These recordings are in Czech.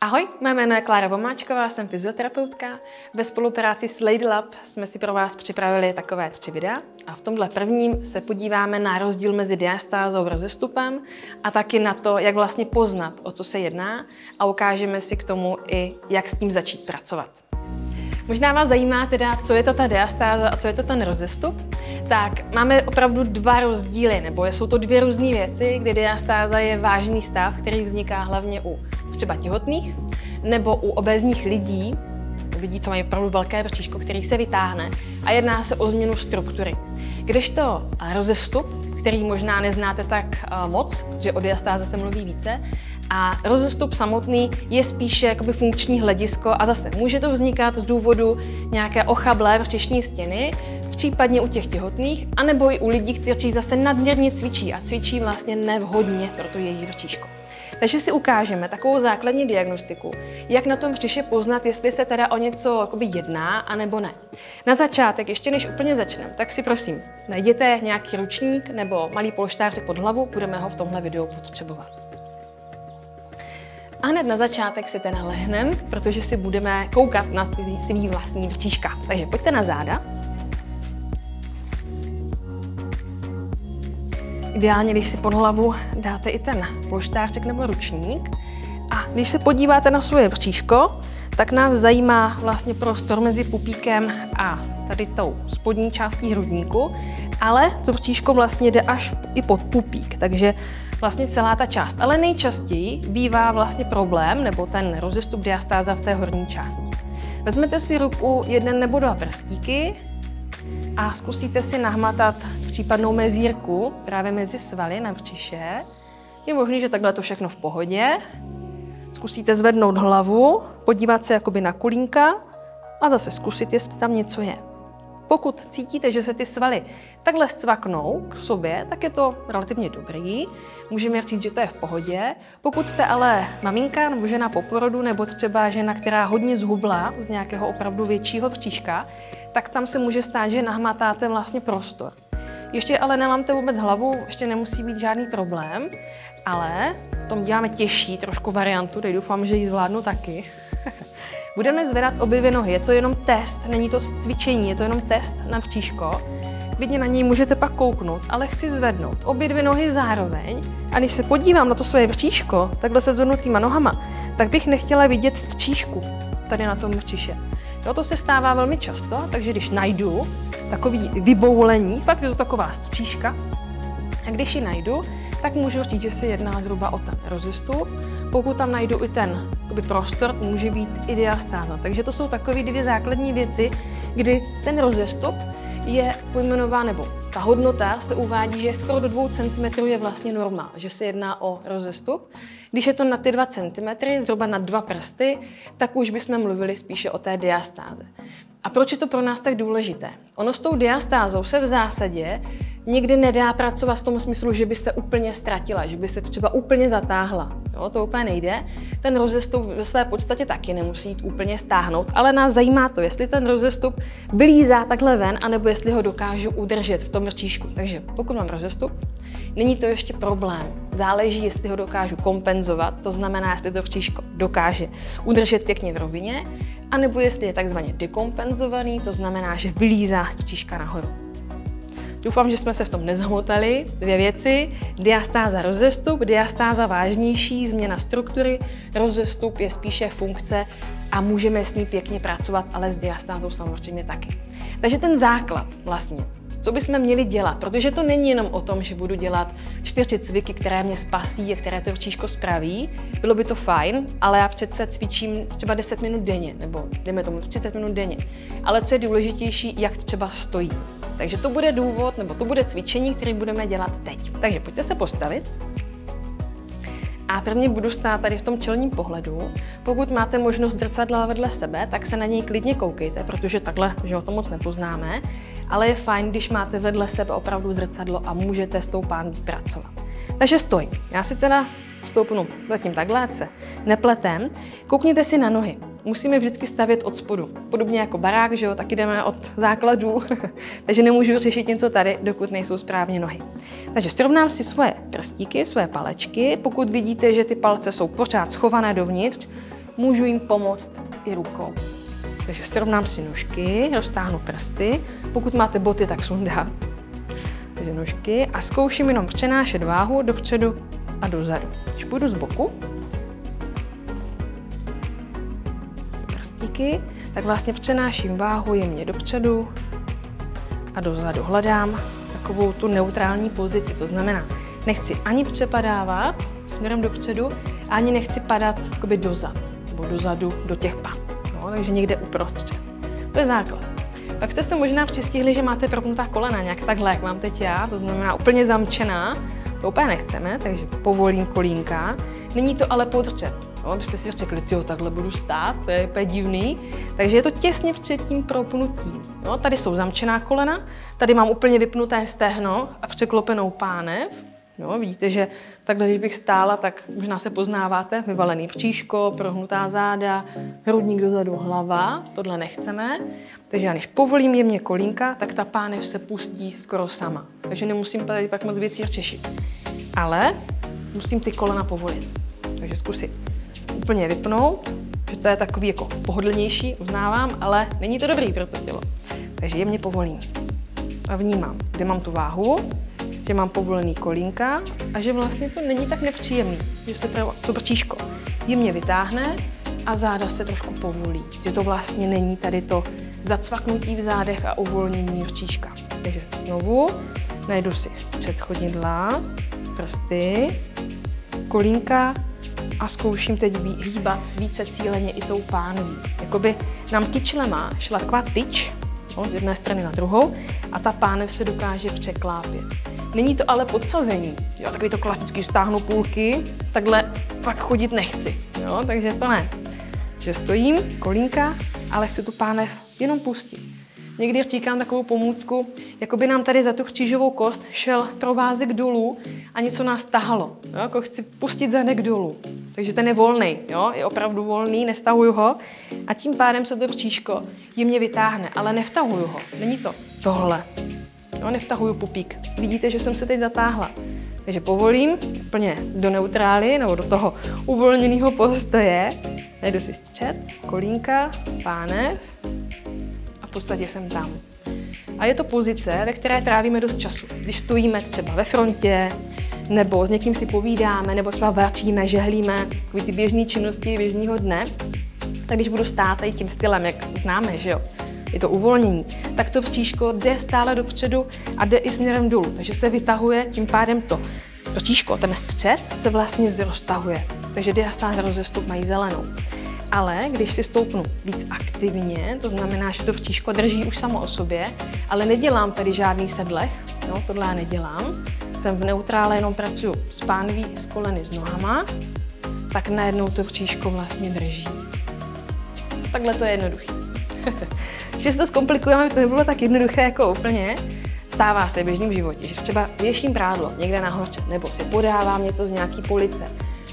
Ahoj, mé jméno je Klára Vomáčková, jsem fyzioterapeutka. Ve spolupráci s LadyLab jsme si pro vás připravili takové 3 videa a v tomhle prvním se podíváme na rozdíl mezi diastázou a rozestupem a taky na to, jak vlastně poznat, o co se jedná, a ukážeme si k tomu i, jak s tím začít pracovat. Možná vás zajímá teda, co je to ta diastáza a co je to ten rozestup. Tak máme opravdu 2 rozdíly, nebo jsou to 2 různé věci, kdy diastáza je vážný stav, který vzniká hlavně u třeba těhotných nebo u obézních lidí, co mají opravdu velké bříško, který se vytáhne, a jedná se o změnu struktury. Kdežto rozestup, který možná neznáte tak moc, protože o diastáze se mluví více, a rozestup samotný je spíše jakoby funkční hledisko, a zase může to vznikat z důvodu nějaké ochablé břišní stěny, případně u těch těhotných, anebo i u lidí, kteří zase nadměrně cvičí a cvičí vlastně nevhodně pro to jejich bříško. Takže si ukážeme takovou základní diagnostiku, jak na tom břiše poznat, jestli se teda o něco jakoby jedná, anebo ne. Na začátek, ještě než úplně začneme, tak si prosím najděte nějaký ručník nebo malý polštář pod hlavu, budeme ho v tomhle videu potřebovat. A hned na začátek si teda lehneme, protože si budeme koukat na svý vlastní bříška. Takže pojďte na záda. Ideálně, když si pod hlavu dáte i ten polštářek nebo ručník. A když se podíváte na svoje bříško, tak nás zajímá vlastně prostor mezi pupíkem a tady tou spodní částí hrudníku, ale to bříško vlastně jde až i pod pupík, takže vlastně celá ta část. Ale nejčastěji bývá vlastně problém, nebo ten rozestup diastáza v té horní části. Vezmete si ruku 1 nebo 2 prstíky a zkusíte si nahmatat případnou mezírku právě mezi svaly na břiše. Je možné, že takhle to všechno v pohodě. Zkusíte zvednout hlavu, podívat se jakoby na kulínka a zase zkusit, jestli tam něco je. Pokud cítíte, že se ty svaly takhle scvaknou k sobě, tak je to relativně dobrý. Můžeme říct, že to je v pohodě. Pokud jste ale maminka nebo žena po porodu, nebo třeba žena, která hodně zhubla z nějakého opravdu většího bříška, tak tam se může stát, že nahmatáte vlastně prostor. Ještě ale nelámte vůbec hlavu, ještě nemusí být žádný problém, ale v tom děláme těžší trošku variantu, teď doufám, že ji zvládnu taky. Budeme zvedat obě nohy, je to jenom test, není to cvičení, je to jenom test na bříško. Klidně na něj můžete pak kouknout, ale chci zvednout obě nohy zároveň, a když se podívám na to svoje bříško, takhle se zvednutýma nohama, tak bych nechtěla vidět stříšku tady na tom břiše. No, to se stává velmi často, takže když najdu takový vyboulení, fakt je to taková stříška, a když ji najdu, tak můžu říct, že se jedná zhruba o ten rozestup. Pokud tam najdu i ten prostor, může být i diastáza. Takže to jsou takové 2 základní věci, kdy ten rozestup je pojmenován, nebo ta hodnota se uvádí, že skoro do 2 cm je vlastně normál, že se jedná o rozestup. Když je to na ty 2 cm, zhruba na 2 prsty, tak už bychom mluvili spíše o té diastáze. A proč je to pro nás tak důležité? Ono s tou diastázou se v zásadě nikdy nedá pracovat v tom smyslu, že by se úplně ztratila, že by se třeba úplně zatáhla. Jo, to úplně nejde. Ten rozestup ve své podstatě taky nemusí jít úplně stáhnout, ale nás zajímá to, jestli ten rozestup vylízá takhle ven, anebo jestli ho dokážu udržet v tom bříšku. Takže pokud mám rozestup, není to ještě problém. Záleží, jestli ho dokážu kompenzovat, to znamená, jestli to bříško dokáže udržet pěkně v rovině, anebo jestli je takzvaně dekompenzovaný, to znamená, že vylízá z bříška nahoru. Doufám, že jsme se v tom nezamotali. 2 věci. Diastáza rozestup, diastáza vážnější, změna struktury. Rozestup je spíše funkce a můžeme s ní pěkně pracovat, ale s diastázou samozřejmě taky. Takže ten základ vlastně, co bychom měli dělat, protože to není jenom o tom, že budu dělat 4 cviky, které mě spasí a které to bříško spraví. Bylo by to fajn, ale já přece cvičím třeba 10 minut denně, nebo dejme tomu 30 minut denně. Ale co je důležitější, jak třeba stojí. Takže to bude důvod, nebo to bude cvičení, které budeme dělat teď. Takže pojďte se postavit. A prvně budu stát tady v tom čelním pohledu. Pokud máte možnost zrcadla vedle sebe, tak se na něj klidně koukejte, protože takhle, že o to moc nepoznáme. Ale je fajn, když máte vedle sebe opravdu zrcadlo a můžete s tou pánví pracovat. Takže stojím. Já si teda stoupnu zatím takhle, ať se nepletem. Koukněte si na nohy. Musíme vždycky stavět od spodu. Podobně jako barák, že jo, tak jdeme od základů, takže nemůžu řešit něco tady, dokud nejsou správně nohy. Takže srovnám si svoje prstíky, svoje palečky. Pokud vidíte, že ty palce jsou pořád schované dovnitř, můžu jim pomoct i rukou. Takže srovnám si nožky, roztáhnu prsty, pokud máte boty, tak sundat. Takže nožky a zkouším jenom přenášet váhu dopředu a dozadu. Když půjdu z boku, prstíky, tak vlastně přenáším váhu jemně dopředu a dozadu. Hledám takovou tu neutrální pozici, to znamená, nechci ani přepadávat směrem dopředu, ani nechci padat jakoby dozad, nebo dozadu do těch pat. No, takže někde uprostřed. To je základ. Pak jste se možná přistihli, že máte propnutá kolena nějak takhle, jak mám teď já, to znamená úplně zamčená. To úplně nechceme, takže povolím kolínka. Není to ale podřep. No, abyste si řekli, tyjo, takhle budu stát, to je úplně divný. Takže je to těsně před tím propnutím. No, tady jsou zamčená kolena, tady mám úplně vypnuté stehno a překlopenou pánev. No, vidíte, že takhle, když bych stála, tak možná se poznáváte, vyvalený příško, prohnutá záda, hrudník dozadu, hlava, tohle nechceme. Takže já když povolím jemně kolínka, tak ta pánev se pustí skoro sama. Takže nemusím tady pak moc věcí řešit. Ale musím ty kolena povolit. Takže zkusit úplně vypnout, že to je takový jako pohodlnější, uznávám, ale není to dobrý pro to tělo. Takže jemně povolím a vnímám, kde mám tu váhu, že mám povolený kolínka a že vlastně to není tak nepříjemný, že se to bříško jemně vytáhne a záda se trošku povolí, že to vlastně není tady to zacvaknutí v zádech a uvolnění bříška. Takže znovu najdu si střed chodidla, prsty, kolínka a zkouším teď hýbat více cíleně i tou pánví. Jakoby nám tyčlema šla taková tyč, no, z jedné strany na druhou a ta pánev se dokáže překlápět. Není to ale podsazení, jo, takový to klasický stáhnu půlky, takhle pak chodit nechci, jo, takže to ne. Že stojím, kolínka, ale chci tu pánev jenom pustit. Někdy říkám takovou pomůcku, jako by nám tady za tu křížovou kost šel provázek dolů a něco nás tahalo. Jo, jako chci pustit zadek dolů. Takže ten je volný, jo? Je opravdu volný, nestahuju ho a tím pádem se to křížko jemně vytáhne, ale nevtahuju ho. Není to tohle. Jo, nevtahuju pupík. Vidíte, že jsem se teď zatáhla. Takže povolím úplně do neutrály nebo do toho uvolněného postoje. Najdu si střed, kolínka, pánev. V podstatě jsem tam. A je to pozice, ve které trávíme dost času. Když stojíme třeba ve frontě, nebo s někým si povídáme, nebo třeba vaříme, žehlíme, takový ty běžné činnosti běžného dne, tak když budu stát i tím stylem, jak známe, že jo, je to uvolnění, tak to bříško jde stále dopředu a jde i směrem dolů, takže se vytahuje, tím pádem to bříško, ten střed se vlastně zroztahuje, takže diastáza rozestup mají zelenou. Ale když si stoupnu víc aktivně, to znamená, že to bříško drží už samo o sobě, ale nedělám tady žádný sedlech, no, tohle já nedělám, jsem v neutrále, jenom pracuji s pánví, s koleny, s nohama, tak najednou to bříško vlastně drží. Takhle to je jednoduché. Že si to zkomplikujeme, to nebylo tak jednoduché jako úplně. Stává se v běžném životě, že třeba věším prádlo někde nahoře, nebo si podávám něco z nějaký police,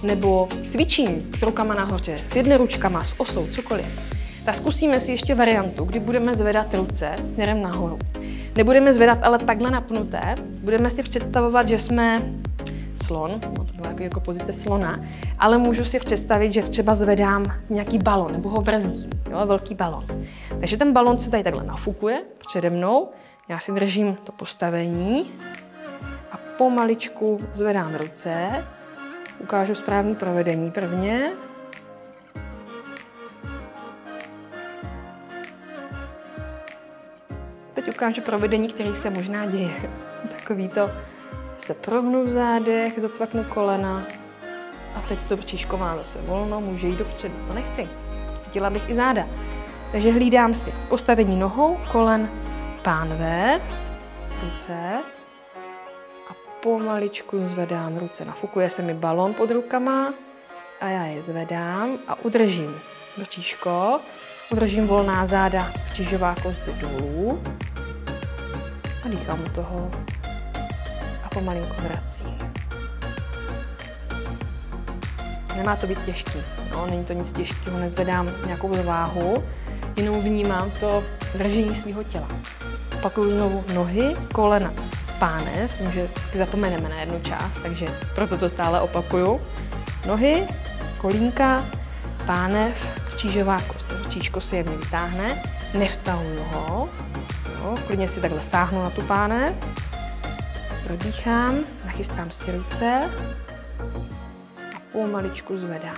nebo cvičím s rukama nahoře, s jednoručkama, s osou, cokoliv. Tak zkusíme si ještě variantu, kdy budeme zvedat ruce směrem nahoru. Nebudeme zvedat ale takhle napnuté, budeme si představovat, že jsme slon, no to byla jako pozice slona, ale můžu si představit, že třeba zvedám nějaký balon, nebo ho brzdím, jo, velký balon. Takže ten balon se tady takhle nafukuje přede mnou, já si držím to postavení a pomaličku zvedám ruce. Ukážu správné provedení prvně. Teď ukážu provedení, které se možná děje. Takový to, se provnu v zádech, zacvaknu kolena a teď to bříško má zase volno, může jít dopředu. To nechci, cítila bych i záda. Takže hlídám si postavení nohou, kolen, pánve, ruce. Pomaličku zvedám ruce, nafukuje se mi balon pod rukama a já je zvedám a udržím bříško, udržím volná záda, křížová kost dolů a dýchám u toho a pomalinku vracím. Nemá to být těžký, no, není to nic těžkého, nezvedám nějakou váhu, jenom vnímám to držení svého těla. Opakuju znovu nohy, kolena. Pánev, že zapomeneme na jednu část, takže proto to stále opakuju. Nohy, kolínka pánev, křížová kost. Křížko si jemně vytáhne, nevtahuji ho, no, klidně si takhle stáhnu na tu pánev, prodýchám, nachystám si ruce a pomaličku zvedám.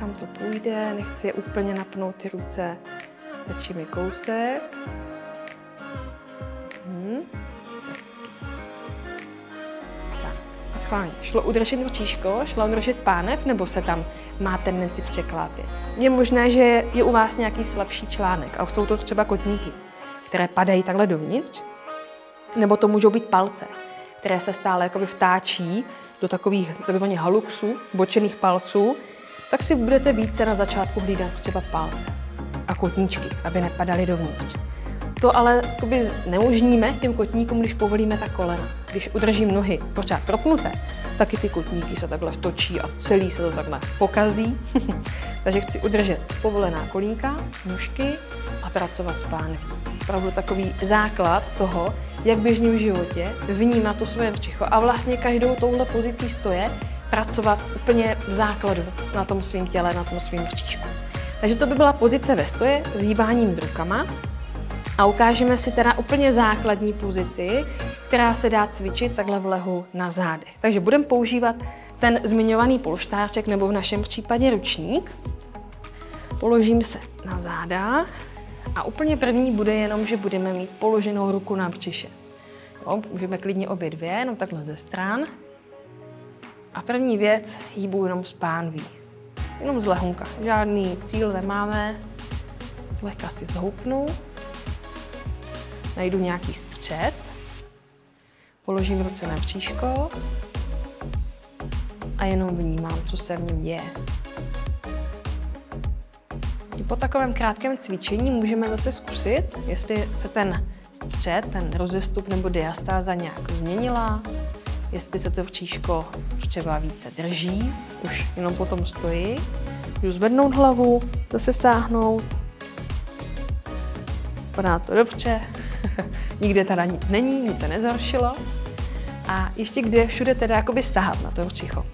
Kam to půjde, nechci je úplně napnout ty ruce, stačí mi kousek. A schválně, šlo udržet ručičko, šlo udržet pánev, nebo se tam má tendenci překlápět. Je možné, že je u vás nějaký slabší článek a jsou to třeba kotníky, které padají takhle dovnitř, nebo to můžou být palce, které se stále jakoby vtáčí do takových takzvaných haluxů, bočených palců, tak si budete více na začátku hlídat třeba palce a kotníčky, aby nepadaly dovnitř. To ale neumožníme těm kotníkům, když povolíme ta kolena. Když udržím nohy pořád propnuté, tak i ty kotníky se takhle vtočí a celý se to takhle pokazí. Takže chci udržet povolená kolínka, nůžky a pracovat s pánev. Opravdu takový základ toho, jak běžně v životě vnímat to svoje břicho a vlastně každou touhle pozicí stoje pracovat úplně v základu na tom svém těle, na tom svém břišku. Takže to by byla pozice ve stoje s hýbáním s rukama. A ukážeme si teda úplně základní pozici, která se dá cvičit takhle v lehu na zádech. Takže budeme používat ten zmiňovaný polštářek, nebo v našem případě ručník. Položím se na záda a úplně první bude jenom, že budeme mít položenou ruku na břiše. Jo, můžeme klidně obě dvě, no takhle ze stran. A první věc, hýbu jenom z pánví, jenom z lehonka. Žádný cíl nemáme, lehka si zhoupnu. Najdu nějaký střed, položím ruce na bříško a jenom vnímám, co se v něm děje. Po takovém krátkém cvičení můžeme zase zkusit, jestli se ten střed, ten rozestup nebo diastáza nějak změnila, jestli se to bříško třeba více drží, už jenom potom stojí. Můžu zvednout hlavu, zase sáhnout. Padá to dobře. Nikde teda nic není, nic se nezhoršilo. A ještě kde všude teda jakoby sahat na to břicho.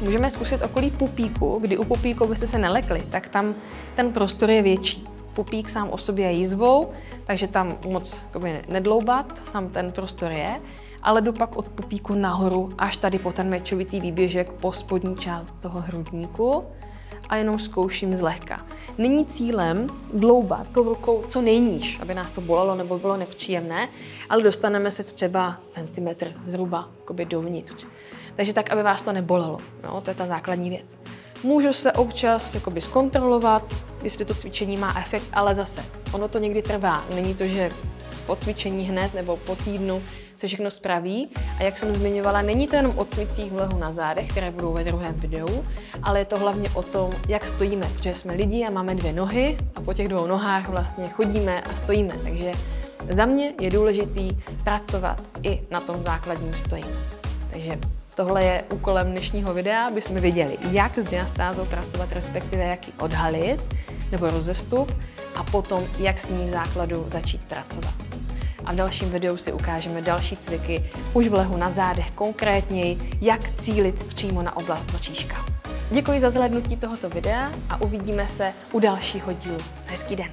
Můžeme zkusit okolí pupíku, kdy u pupíku byste se nelekli, tak tam ten prostor je větší. Pupík sám o sobě je jizvou, takže tam moc jakoby nedloubat, tam ten prostor je, ale jdu pak od pupíku nahoru až tady po ten mečovitý výběžek po spodní část toho hrudníku. A jenom zkouším zlehka. Není cílem dloubat tou rukou co nejníž, aby nás to bolelo nebo bylo nepříjemné, ale dostaneme se třeba centimetr zhruba dovnitř. Takže tak, aby vás to nebolelo. No, to je ta základní věc. Můžu se občas zkontrolovat, jestli to cvičení má efekt, ale zase, ono to někdy trvá. Není to, že po cvičení hned nebo po týdnu se všechno spraví. A jak jsem zmiňovala, není to jenom o cvicích v lehu na zádech, které budou ve druhém videu, ale je to hlavně o tom, jak stojíme, protože jsme lidi a máme dvě nohy a po těch dvou nohách vlastně chodíme a stojíme. Takže za mě je důležitý pracovat i na tom základním stojí. Takže tohle je úkolem dnešního videa, aby jsme věděli, jak s diastázou pracovat, respektive jak ji odhalit nebo rozestup a potom, jak s ní v základu začít pracovat. A v dalším videu si ukážeme další cviky, už v lehu na zádech konkrétněji, jak cílit přímo na oblast bříška. Děkuji za zhlédnutí tohoto videa a uvidíme se u dalšího dílu. Hezký den!